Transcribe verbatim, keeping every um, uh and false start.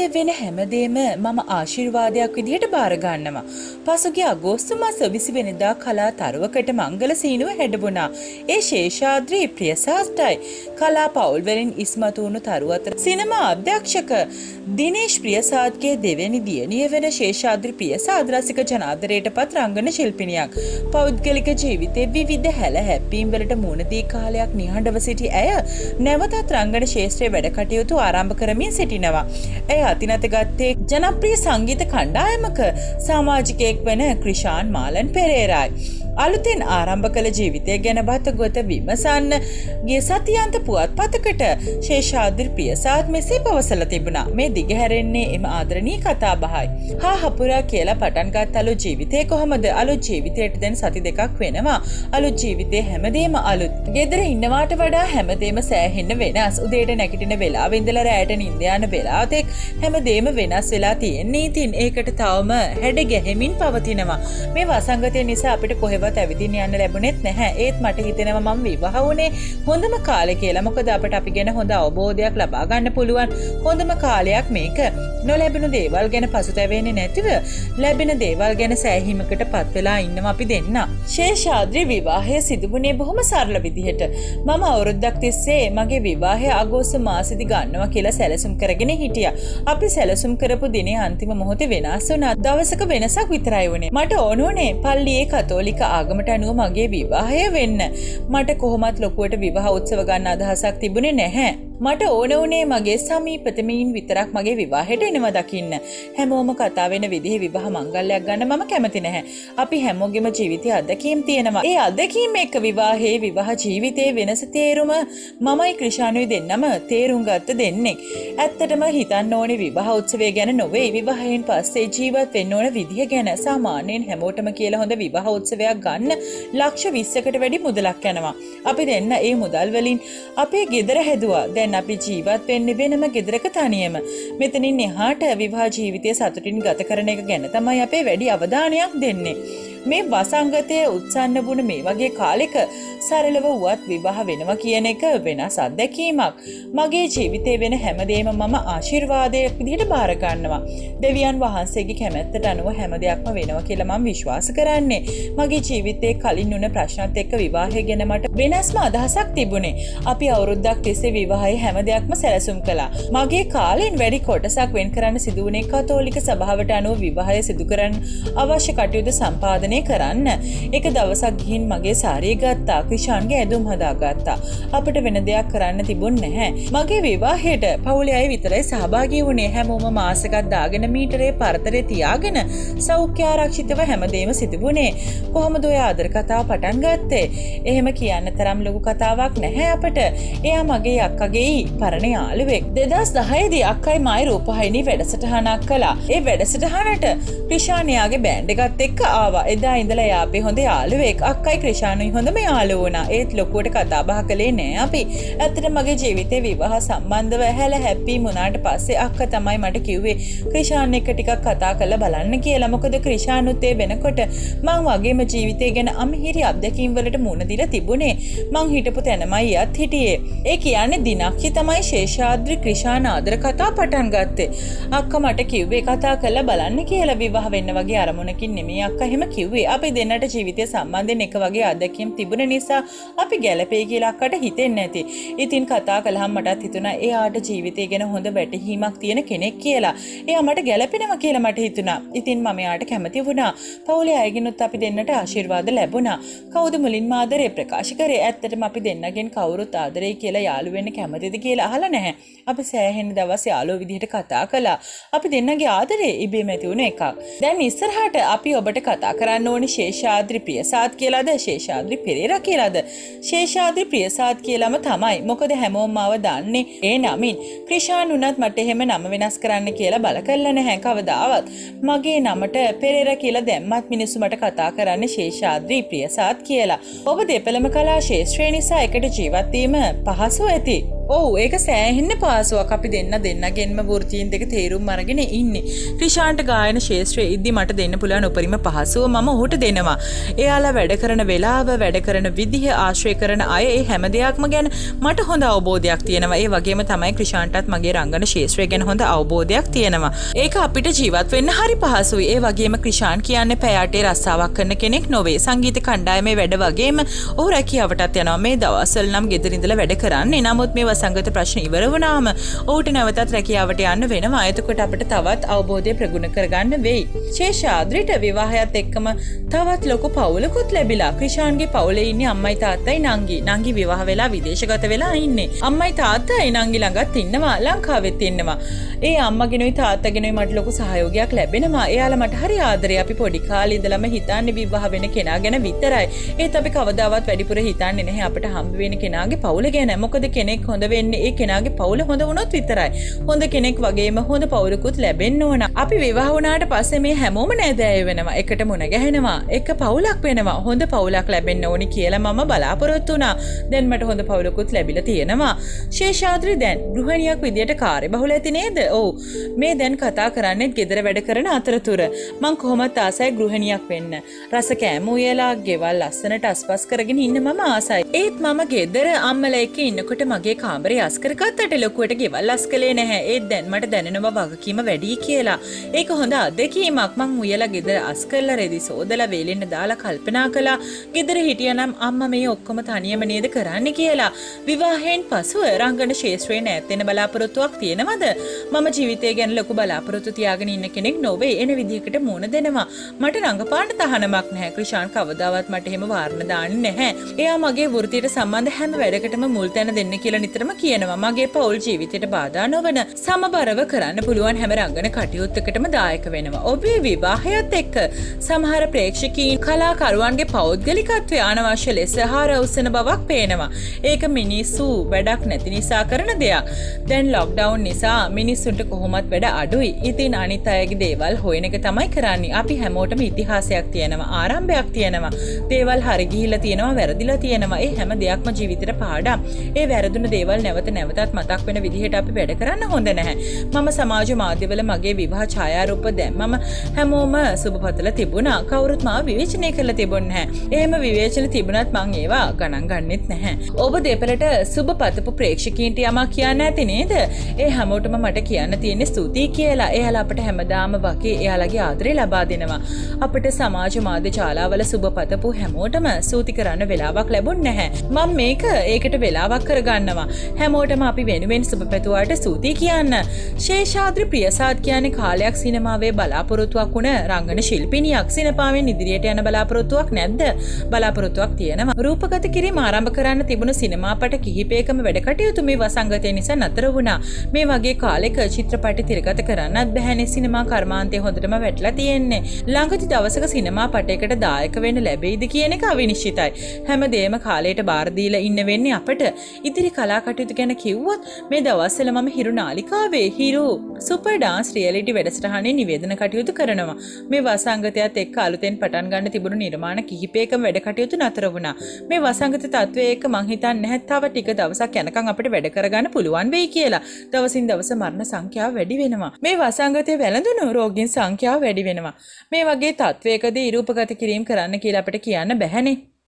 මේ වෙන හැමදේම මම ආශිර්වාදයක් විදිහට බාර ගන්නවා. පසුගිය අගෝස්තු මාස විසි වෙනිදා කලා තරුවකට මංගල සීනුව හැඩබුණා. ඒ ශේෂාද්‍රී ප්‍රියසාද්ටයි කලා පවුල් වලින් ඉස්මතු වුණු තරුව අතර සිනමා අධ්‍යක්ෂක දිනේෂ් ප්‍රියසාද්ගේ දෙවෙනි දියණිය වෙන ශේෂාද්‍රී ප්‍රියසාද් රසික ජනාදරයටපත් රංගන ශිල්පිනියක්. පෞද්ගලික ජීවිතයේ විවිධ හැල හැප්පීම් වලට මුහුණ දී කාලයක් නිහඬව සිටි ඇය නැවතත් රංගන ශාස්ත්‍රයේ වැඩ කටයුතු ආරම්භ කරමින් සිටිනවා. ඇය අතිනතගත්තේ ජනප්‍රිය සංගීත කණ්ඩායමක සමාජිකයෙක් වන ක්‍රිෂාන් මාලන් පෙරේරායි. අලුතෙන් ආරම්භ කළ ජීවිතය ගැන බතගොත විමසන්න ගිය සතියාන්ත පුවත්පතකට ශේෂාද්‍රි ප්‍රියසාද් මෙසේ පවසලා තිබුණා. මේ දිගහැරෙන්නේ එම ආදරණීය කතාබහයි. හා හපුරා කියලා පටන් ගත් අලුත් ජීවිතේ කොහොමද? අලුත් ජීවිතයට දැන් සති දෙකක් වෙනවා. අලුත් ජීවිතේ හැමදේම අලුත්. ගෙදර ඉන්නවාට වඩා හැමදේම සෑහෙන්න වෙනස්. උදේට නැගිටින වෙලාව ඉඳලා රැයට නිින්ද යන වෙලාවතෙක් හැමදේම වෙනස් වෙලා තියෙන්නේ. ඉතින් ඒකට තවම හැඩ ගැහෙමින් පවතිනවා. මේ වසංගතය නිසා අපිට කොහේ ඇවිදින් යන්න ලැබුණෙත් නැහැ. ඒත් මට හිතෙනවා මම විවාහ වුණේ හොඳම කාලේ කියලා. මොකද අපට අපි ගැන හොඳ අවබෝධයක් ලබා ගන්න පුළුවන් හොඳම කාලයක් මේක. නොලැබුණු දේවල් ගැන පසුතැවෙන්නේ නැතිව ලැබෙන දේවල් ගැන සෑහීමකට පත් වෙලා ඉන්නවා අපි දෙන්න. ශේෂාද්‍රි විවාහය සිදුුණේ බොහොම සරල විදිහට. මම අවුරුද්දක් තිස්සේ මගේ විවාහය අගෝස්තු මාසෙදි ගන්නවා කියලා සැලසුම් කරගෙන හිටියා. අපි සැලසුම් කරපු දිනේ අන්තිම මොහොතේ වෙනස් වුණා. දවසක වෙනසක් විතරයි වුණේ. මට ඕන වුණේ පල්ලියේ කතෝලික ආගමට අනුව මගේ විවාහය වෙන්න. මට කොහොමත් ලොකුවට විවාහ උත්සව ගන්න අදහසක් තිබුණේ නැහැ. මට ඕන වුණේ මගේ සමීපතමයින් විතරක් මගේ විවාහයට එනවා දකින්න. හැමෝම කතා වෙන විදිහේ විවාහ මංගල්‍යයක් ගන්න මම කැමති නැහැ. අපි හැමෝගෙම ජීවිතයේ අත්දැකීම් තියෙනවා. ඒ අත්දැකීම් එක්ක විවාහයේ විවාහ ජීවිතයේ වෙනස තේරුම මමයි ක්‍රිෂානුයි දෙන්නම තේරුම් ගත්ත දෙන්නේ. ඇත්තටම හිතන්න ඕනේ විවාහ උත්සවය ගැන නොවේ, විවාහයෙන් පස්සේ ජීවත් වෙන්න ඕන විදිය ගැන. සාමාන්‍යයෙන් හැමෝටම කියලා හොඳ විවාහ උත්සවයක් ගන්න ලක්ෂ විස්සකට වැඩි මුදලක් යනවා. අපි දෙන්න ඒ මුදල් වලින් අපේ ගෙදර හැදුවා. අපි ජීවත් වෙන්නේ වෙනම ගෙදරක තනියම. මෙතනින් එහාට විවාහ ජීවිතය සතුටින් ගත කරන එක ගැන තමයි අපේ වැඩි අවධානයක් දෙන්නේ. මේ වසංගතයේ උත්සන්න වුණ මේ වගේ කාලෙක සරලව වුවත් විවාහ වෙනවා කියන එක වෙනස් අත්දැකීමක්. මගේ ජීවිතේ වෙන හැමදේම මම ආශිර්වාදයක් විදිහට බාර ගන්නවා. දෙවියන් වහන්සේගේ කැමැත්තට අනුව හැම දෙයක්ම වෙනවා කියලා මම විශ්වාස කරන්නේ. මගේ ජීවිතේ කලින් වුණ ප්‍රශ්නත් එක්ක විවාහය ගැන මට වෙනස්ම අදහසක් තිබුණේ. අපි අවුරුද්දක් තිස්සේ විවාහයේ හැම දෙයක්ම සැලසුම් කළා. මගේ කාලෙන් වැඩි කොටසක් වෙන් කරන්න සිදු වුණේ කතෝලික සභාවට අනුව විවාහය සිදු කරන්න අවශ්‍ය කටයුතු සම්පාදනය කරන්න. එක දවසක් ගිහින් මගේ සාරිය ගත්තා. ක්‍රිෂාන්ගේ ඇඳුම් හදාගත්තා. අපිට වෙන දෙයක් කරන්න තිබුණේ නැහැ. මගේ විවාහයට පවුලේ අය විතරයි සහභාගී වුණේ. හැමෝම මාසයක් දාගෙන මීටරේ පරතරේ තියාගෙන සෞඛ්‍ය ආරක්ෂිතව හැමදේම සිදු වුණේ. කොහොමද ඔය ආදර කතාව පටන් ගත්තේ? එහෙම කියන්න තරම් ලොකු කතාවක් නැහැ අපට. එයා මගේ අක්කගේ පරණ යාළුවෙක්. දෙදහස් දහය දී අක්කයි මායි රූපහායිනී වැඩසටහනක් කළා. ඒ වැඩසටහනට ක්‍රිෂාන් එයාගේ බෑන්ඩ් එකත් එක්ක ආවා. එදා ඉඳලා එයා අපේ හොඳ යාළුවෙක්. අක්කයි ක්‍රිෂානුයි හොඳම යාළුවෝ වුණා. ඒත් ලොකුවට කතා බහ කළේ නෑ අපි. ඇත්තටම මගේ ජීවිතේ විවාහ සම්බන්ධව හැල හැපි මුණාට පස්සේ අක්කා තමයි මට කිව්වේ ක්‍රිෂාන් එක්ක ටිකක් කතා කරලා බලන්න කියලා. මොකද ක්‍රිෂානුත් ඒ වෙනකොට මං වගේම ජීවිතේ ගැන අමහිරි අත්දැකීම් වලට මුණ දීලා තිබුණේ. මං හිටපු තැනමයි යත් හිටියේ. ඒ කියන්නේ දිනක්ෂි තමයි ශේෂාද්‍රි ක්‍රිෂාන් ආදර කතා පටන් ගත්තේ. අක්කා මට කිව්වේ කතා කරලා බලන්න කියලා. විවාහ වෙන්න වගේ අරමුණකින් නෙමෙයි අක්කා එහෙම කිව්වේ. අපි දෙන්නට ජීවිතය සම්බන්ධයෙන් එක වගේ අත්දැකීම් තිබුණ නිසා අපි ගැළපෙයි කියලා අක්කට හිතෙන්නේ නැති. ඉතින් කතා කළාම මටත් හිතුණා එයාට ජීවිතය ගැන හොඳ වැටහීමක් තියෙන කෙනෙක් කියලා. එයා මට ගැළපෙනවා කියලා මට හිතුණා. ඉතින් මම එයාට කැමති වුණා. පවුලේ අයගෙනුත් අපි දෙන්නට ආශිර්වාද ලැබුණා. කවුද මුලින්ම ආදරේ ප්‍රකාශ කරේ? ඇත්තටම අපි දෙන්නගෙන් කවුරුත් ආදරේ කියලා යාළු වෙන්න කැමතිද කියලා අහලා නැහැ. අපි සෑහෙන දවස් යාළුවෝ විදිහට කතා කළා. අපි දෙන්නගේ ආදරේ ඉබේම ඇති වුණ එකක්. දැන් ඉස්සරහට අපි ඔබට කතා කරන්න ඕනි ශේෂාද්‍රි ප්‍රියසාද් කියලාද ශේෂාද්‍රි පෙරේරා කියලාද? ශේෂාද්‍රි ප්‍රියසාද් කියලාම තමයි. මොකද හැමෝම මාව දන්නේ ඒ නමින්. ක්‍රිෂාන් උනත් මට එහෙම නම වෙනස් කරන්න කියලා බල කළා නැහැ කවදාවත්. මගේ නමට පෙරේරා කියලා දැම්මත් මිනිස්සු මට කතා කරන්නේ ශේෂාද්‍රි ප්‍රියසාද් කියලා. ඔබ දෙපළම කලා ශාස්ත්‍රය නිසා එකට ජීවත් වීම පහසු ඇති. ඔව් ඒක සෑහෙන්න පහසුවක්. අපි දෙන්න දෙන්නගෙන්ම වෘත්තීන් දෙක තේරුම් අරගෙන ඉන්නේ. ක්‍රිෂාන්ට ගායන ශාස්ත්‍රය ඉදදී මට දෙන්න පුළුවන් උපරිම පහසුව මම ඔහුට දෙනවා. එයාලා වැඩ කරන වෙලාව, වැඩ කරන විදිහ, ආශ්‍රය කරන අය, ඒ හැම දෙයක්ම ගැන මට හොඳ අවබෝධයක් තියෙනවා. ඒ වගේම තමයි ක්‍රිෂාන්ටත් මගේ රංගන ශාස්ත්‍රය ගැන හොඳ අවබෝධයක් තියෙනවා. ඒක අපිට ජීවත් වෙන්න හරි පහසුයි. ඒ වගේම ක්‍රිෂාන් කියන්නේ පැයටේ රස්සාවක් කරන කෙනෙක් නොවේ. සංගීත කණ්ඩායමේ වැඩ වගේම ඔහු රැකියාවටත් යනවා. මේ දවස්වල නම් ගෙදර ඉඳලා වැඩ කරන්නේ. නමුත් මේ වසංගත ප්‍රශ්න ඉවර වුණාම ඔහුට නැවතත් රැකියාවට යන්න වෙනවා. එතකොට අපිට තවත් අවබෝධය ප්‍රගුණ කරගන්න වෙයි. ශේෂාද්‍රිට විවාහයත් එක්කම තවත් ලොකු පවුලකුත් ලැබිලා. ක්‍රිෂාන්ගේ පවුලේ ඉන්නේ අම්මයි තාත්තයි නංගි. නංගි විවාහ වෙලා විදේශගත වෙලා ඉන්නේ. අම්මයි තාත්තයි නංගි ළඟත් ඉන්නවා, ලංකාවෙත් ඉන්නවා. ඒ අම්මගෙනුයි තාත්තගෙනුයි මට ලොකු සහයෝගයක් ලැබෙනවා. එයාලා මට හරි ආදරේ. අපි පොඩි කාලේ ඉඳලම හිතන්නේ විවාහ වෙන කෙනා ගැන විතරයි. ඒත් අපි කවදාවත් වැඩිපුර හිතන්නේ නැහැ අපිට හම්බ වෙන කෙනාගේ පවුල ගැන. මොකද කෙනෙක් හොඳ වෙන්නේ ඒ කෙනාගේ පවුල හොඳ වුණොත් විතරයි. හොඳ කෙනෙක් වගේම හොඳ පවුලකුත් ලැබෙන්න ඕන. අපි විවාහ වුණාට පස්සේ මේ හැමෝම නෑදෑය වෙනවා. එකට මුණ ගැහෙනවා. එක පවුලක් වෙනවා. හොඳ පවුලක් ලැබෙන්න ඕනි කියලා මම බලාපොරොත්තු වුණා. දැන් මට හොඳ පවුලකුත් ලැබිලා තියෙනවා. ශේෂාද්‍රි දැන් ගෘහණියක් විදියට කාර්යබහුල ඇති නේද? ඔව්. මේ දැන් කතා කරන්නේ ගෙදර වැඩ කරන අතරතුර. මං කොහොමත් ආසයි ගෘහණියක් වෙන්න. රස කෑම උයලා ගෙවල් ලස්සනට අස්පස් කරගෙන ඉන්න මම ආසයි. ඒත් මම ගෙදර අම්මලා එක්ක ඉන්නකොට මගේ කාමරේ අස්කර ගත්තට ලොකුවට ගෙවල් අස්කලේ නැහැ. ඒත් දැන් මට දැනෙනවා වගකීම වැඩි කියලා. ඒක හොඳ අත්දැකීමක්. මං උයලා ගෙදර අස්කරලා රෙදි සෝදලා වේලෙන්න දාලා කල්පනා කළා. ගෙදර හිටියනම් අම්මා මේ ඔක්කොම තනියම නේද කරන්නේ කියලා. විවාහයෙන් පසුව රංගන ශාස්ත්‍රයේ නැත් වෙන බලාපොරොත්තුවක් තියෙනවද? මම ජීවිතය ගැන ලොකු බලාපොරොත්තු තියාගෙන ඉන්න කෙනෙක් නොවේ. එන විදිහකට මොන දෙනවා මට රංගපාන තහනමක් නැහැ. ක්‍රිෂාන් කවදාවත් මට එහෙම වාරණ දාන්නේ නැහැ. එයා මගේ වෘත්තියට සම්බන්ධ හැම වැඩකටම මුල් තැන දෙන්න කියලා නිතරම කියනවා. මගේ පෞල් ජීවිතයට බාධා නොවන සමබරව කරන්න පුළුවන් හැම රංගන කටයුත්තකටම දායක වෙනවා. ඔබේ විවාහයත් එක්ක සමහර ප්‍රේක්ෂකීන් කලාකරුවන්ගේ පෞද්ගලිකත්වය අනවශ්‍ය ලෙස හාරවුසන බවක් පේනවා. ඒක මිනිස්සු වැඩක් නැති නිසා කරන දෙයක්. දැන් ලොක්ඩවුන් නිසා මිනිස්සුන්ට කොහොමත් වැඩ අඩුයි. ඉතින් අනිත් අයගේ දේවල් හොයන එක තමයි කරන්නේ. අපි හැමෝටම ඉතිහාසයක් තියෙනවා, ආරම්භයක් තියෙනවා, දේවල් හරි ගිහිලා තියෙනවා, වැරදිලා තියෙනවා. ඒ හැම දෙයක්ම ජීවිතේට පාඩම්. ඒ වැරදුන දේවල් නැවත නැවතත් මතක් වෙන විදිහට අපි වැඩ කරන්න හොඳ නැහැ. මම සමාජ මාධ්‍යවල මගේ විවාහ ඡායාරූප දැම්මම හැමෝම සුබපතල තිබුණා. කවුරුත් මාව විවේචනය කළා තිබුණ නැහැ. එහෙම විවේචන තිබුණත් මම ඒවා ගණන් ගන්නෙත් නැහැ. ඔබ දෙපළට සුබපතපු ප්‍රේක්ෂකීන්ට යමක් කියන්න ඇති නේද? ඒ හැමෝටම මට කියන්න තියෙන්නේ ස්තුතියි කියලා. එයාලා අපට හැමදාම වගේ එයාලගේ ආදරේ ලබා දෙනවා. අපිට සමාජ මාධ්‍ය ශාලාවල සුබපතපු හැමෝටම සූති කරන්න වෙලාවක් ලැබුණ නැහැ. මම මේක ඒකට වෙලාවක් කරගන්නවා. හැමෝටම අපි වෙනුවෙන් සුබපැතුවාට සූති කියන්න. ශේෂාද්‍රි ප්‍රියසාද් කියන්නේ කාලයක් සිනමාවේ බලාපොරොත්තුවක් වුණ රංගන ශිල්පිනියක්. සිනමාවෙන් ඉදිරියට යන බලාපොරොත්තුවක් නැද්ද? බලාපොරොත්තුවක් තියෙනවා. රූපගත කිරීම ආරම්භ කරන්න තිබුණු සිනමාපට කිහිපයකම වැඩ කටයුතු මේ වසංගතය නිසා නතර වුණා. මේ වගේ කාලයක චිත්‍රපටි තිරගත කරන්නත් බැහැනේ. සිනමා කර්මාන්තය හොඳටම වැටලා තියෙන්නේ. ළඟදි දවසක සිනමා පටයකට දායක වෙන්න ලැබෙයිද කියන එක අවිනිශ්චිතයි. හැමදේම කාලයට බාර දීලා ඉන්න වෙන්නේ අපට. ඉදිරි කලා කටයුතු ගැන කිව්වොත් මේ දවස්වල මම හිරු නාලිකාවේ හිරු සුපර් ඩාන්ස් රියැලිටි වැඩසටහනේ නිවේදන කටයුතු කරනවා. මේ වසංගතයත් එක්ක අලුතෙන් පටන් ගන්න තිබුණු නිර්මාණ කිහිපයකම වැඩ කටයුතු නතර වුණා. මේ වසංගත තත්වයේ එක්ක මං හිතන්නේ නැහැ තව ටික දවසක් යනකම් අපිට වැඩ කරගන්න පුළුවන් වෙයි කියලා. දවසින් දවස මරණ සංඛ්‍යාව වැඩි වෙනවා. මේ වසංගතයේ වැළඳුණු රෝගීන් සංඛ්‍යාව වැඩි වෙනවා. මේ වගේ තත්වයකදී රූපගත කිරීම කරන්න කියලා අපිට කියන්න බැහැනේ.